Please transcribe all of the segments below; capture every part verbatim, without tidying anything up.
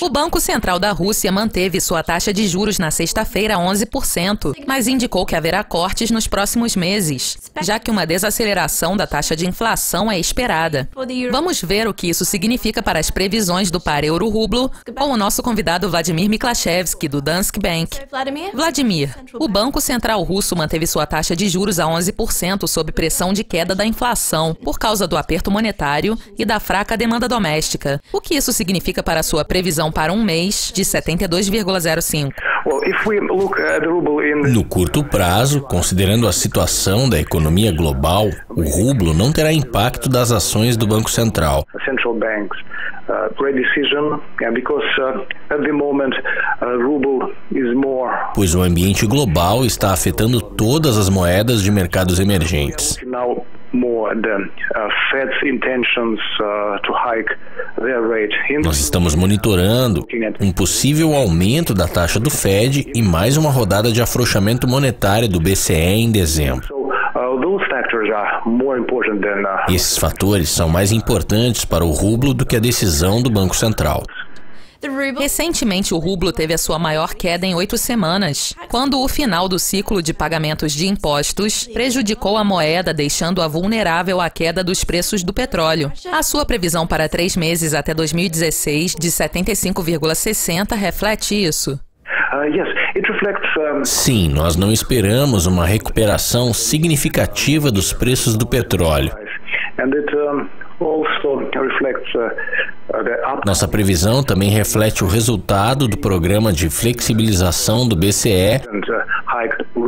O Banco Central da Rússia manteve sua taxa de juros na sexta-feira a onze por cento, mas indicou que haverá cortes nos próximos meses, já que uma desaceleração da taxa de inflação é esperada. Vamos ver o que isso significa para as previsões do par euro-rublo com o nosso convidado Vladimir Miklashevsky, do Danske Bank. Vladimir, o Banco Central Russo manteve sua taxa de juros a onze por cento sob pressão de queda da inflação, por causa do aperto monetário e da fraca demanda doméstica. O que isso significa para sua previsão para um mês de setenta e dois vírgula zero cinco? No curto prazo, considerando a situação da economia global, o rublo não terá impacto das ações do Banco Central. Pois o ambiente global está afetando todas as moedas de mercados emergentes. Nós estamos monitorando um possível aumento da taxa do Fed e mais uma rodada de afrouxamento monetário do B C E em dezembro. Esses fatores são mais importantes para o rublo do que a decisão do Banco Central. Recentemente, o rublo teve a sua maior queda em oito semanas, quando o final do ciclo de pagamentos de impostos prejudicou a moeda, deixando-a vulnerável à queda dos preços do petróleo. A sua previsão para três meses até dois mil e dezesseis, de setenta e cinco vírgula sessenta, reflete isso. Sim, nós não esperamos uma recuperação significativa dos preços do petróleo. Nossa previsão também reflete o resultado do programa de flexibilização do B C E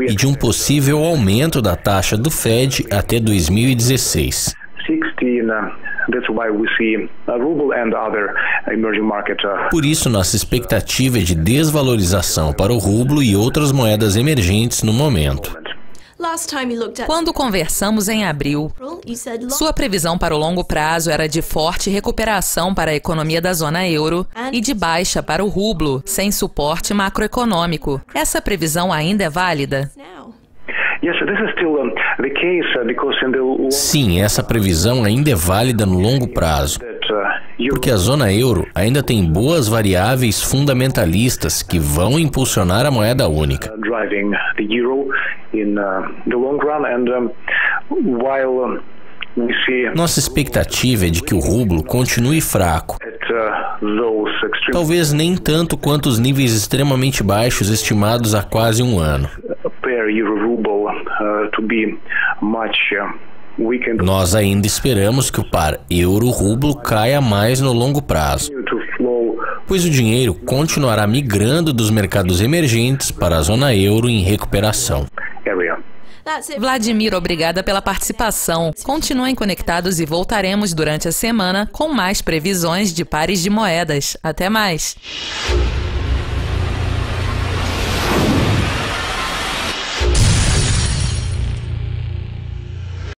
e de um possível aumento da taxa do Fed até dois mil e dezesseis. Por isso, nossa expectativa é de desvalorização para o rublo e outras moedas emergentes no momento. Quando conversamos em abril, sua previsão para o longo prazo era de forte recuperação para a economia da zona euro e de baixa para o rublo, sem suporte macroeconômico. Essa previsão ainda é válida? Sim, essa previsão ainda é válida no longo prazo, porque a zona euro ainda tem boas variáveis fundamentalistas que vão impulsionar a moeda única. Nossa expectativa é de que o rublo continue fraco, talvez nem tanto quanto os níveis extremamente baixos estimados há quase um ano. Nós ainda esperamos que o par euro-rublo caia mais no longo prazo, pois o dinheiro continuará migrando dos mercados emergentes para a zona euro em recuperação. Vladimir, obrigada pela participação. Continuem conectados e voltaremos durante a semana com mais previsões de pares de moedas. Até mais!